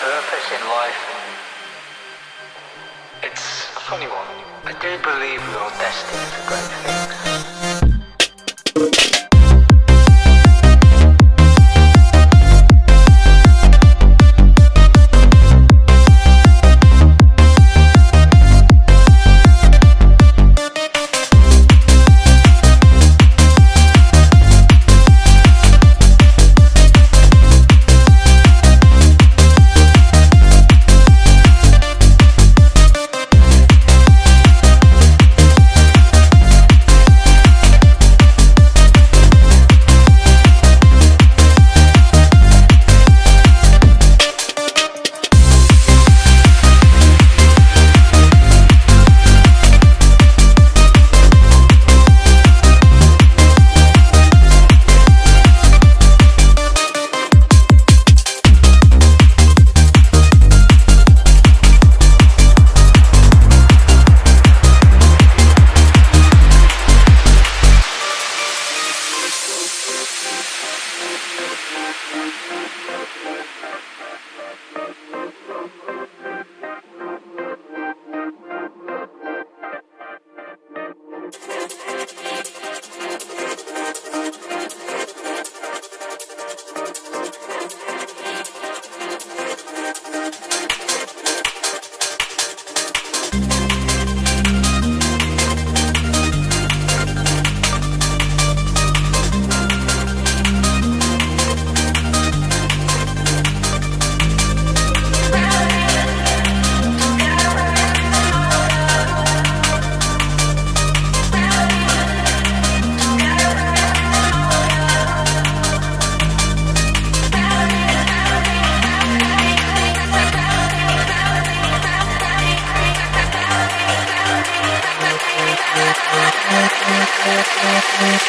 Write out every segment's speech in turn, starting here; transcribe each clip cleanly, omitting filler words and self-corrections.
Purpose in life, it's a funny one. I do believe we are destined for great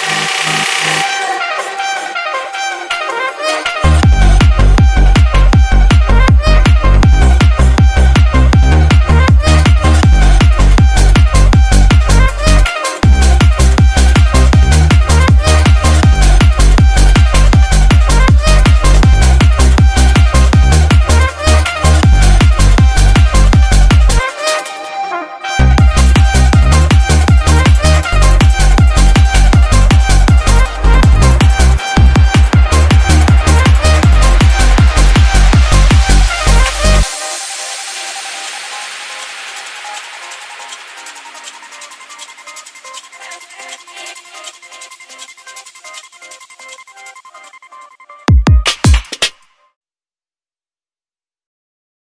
things.